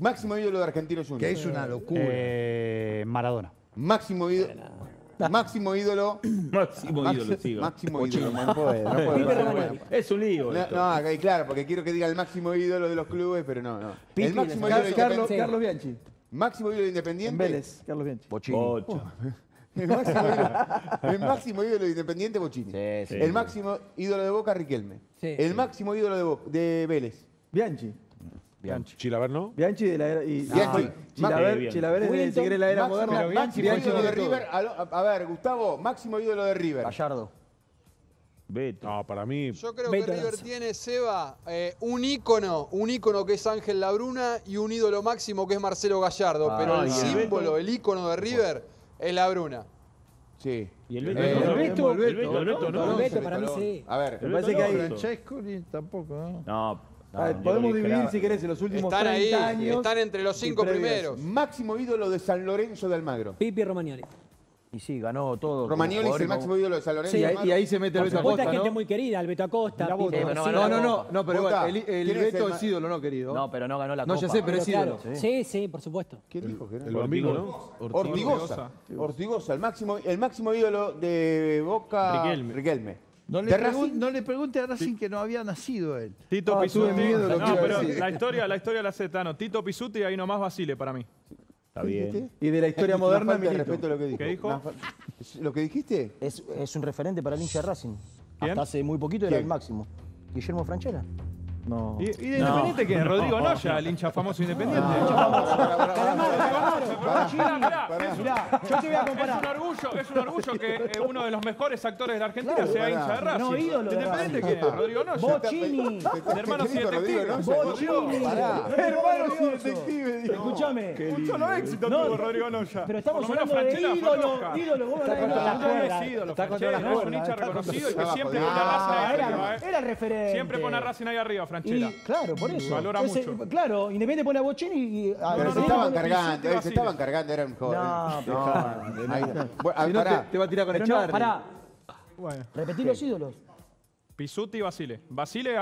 Máximo ídolo de Argentino Juniors. Que es una locura. Maradona. Máximo ídolo. Máximo ídolo. Máximo ídolo, sigo. Máximo ídolo. No puede, no puede. Es un lío. No, claro, porque quiero que diga el máximo ídolo de los clubes, pero no, no. El máximo ídolo de Carlos Bianchi. Máximo ídolo de Independiente. En Vélez, Carlos Bianchi. Bochini. El máximo ídolo de Independiente, Bochini. El máximo ídolo de Boca, Riquelme. El máximo ídolo de Vélez, Bianchi. Bianchi. ¿Chilaver no? Bianchi de la era... Chilaver es de Tigre, la era moderna. Máximo ídolo de River. A ver, Gustavo, máximo ídolo de River. Gallardo. Beto. No, para mí... Yo creo que River tiene, Seba, un ícono que es Ángel Labruna y un ídolo máximo que es Marcelo Gallardo. Pero el símbolo, el ícono de River es Labruna. Sí. ¿Y el Beto? El Beto para mí sí. A ver, me parece que hay... Francesco tampoco, ¿no? No, podemos dividir, si querés, en los últimos 30 ahí, años. Están entre los 5 primeros. Máximo ídolo de San Lorenzo de Almagro. Pipi Romagnoli. Y sí, ganó todo. Romagnoli es el máximo ídolo de San Lorenzo de Almagro. Y ahí se mete el Beto Acosta, ¿no? Gente muy querida, el Beto Acosta. No, pero igual, el Beto es ídolo, no querido. No, pero no ganó la Copa. No, ya sé, pero es ídolo. Sí, sí, por supuesto. ¿Qué dijo? El amigo, ¿no? Ortigosa. Ortigosa, el máximo ídolo de Boca... Riquelme. No le pregunte a Racing que no había nacido él. Tito Pizzuti. No, pero la historia la hace Tano. Tito Pizzuti y ahí nomás Basile para mí. Está bien. Y de la historia moderna, mi respeto a lo que dijo. ¿Qué dijo? ¿Lo que dijiste? Es un referente para el hincha de Racing. ¿Quién? Hasta hace muy poquito era el máximo. Guillermo Franchella. No. ¿Y de Independiente qué? Rodrigo Noya, el hincha famoso Independiente. Yo te voy a comparar. Es un orgullo que uno de los mejores actores de la Argentina sea hincha de Racing. No, ídolo. ¿Independiente qué? Rodrigo Noya. Bochini. Hermanos y detectives. Bochini. Hermanos y detectives. Escúchame. Mucho los éxitos tuvo Rodrigo Noya. Pero estamos hablando de ídolo. Está contra las cuerdas. Es un hincha reconocido y que siempre pone a Racing. Era referente. Siempre pone a Racing ahí arriba, Franchella. Claro, por eso. Valora mucho. Claro, Independiente pone a Bochini y... Pero se estaban cargando, eran jóvenes. No, te va a tirar con el Charly. Pará. Bueno. Repetí los ídolos. Pizzuti y Basile. Basile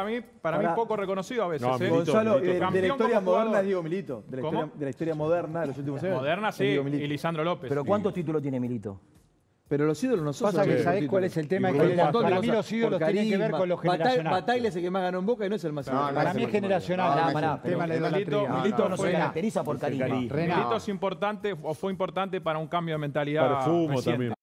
para mí poco reconocido a veces. No, Gonzalo, de la historia moderna es Diego Milito. De la historia moderna de los últimos años. Moderna, sí, y Lisandro López. Pero ¿cuántos títulos tiene Milito? Pero los ídolos no son... Pasa que sabés cuál es el tema. Para mí los ídolos tienen que ver con los generacionales. Batalla es el que más ganó en Boca y no es el más ídolo. Para mí es generacional. Milito no se caracteriza por carisma. Milito es importante o fue importante para un cambio de mentalidad. Perfumo también.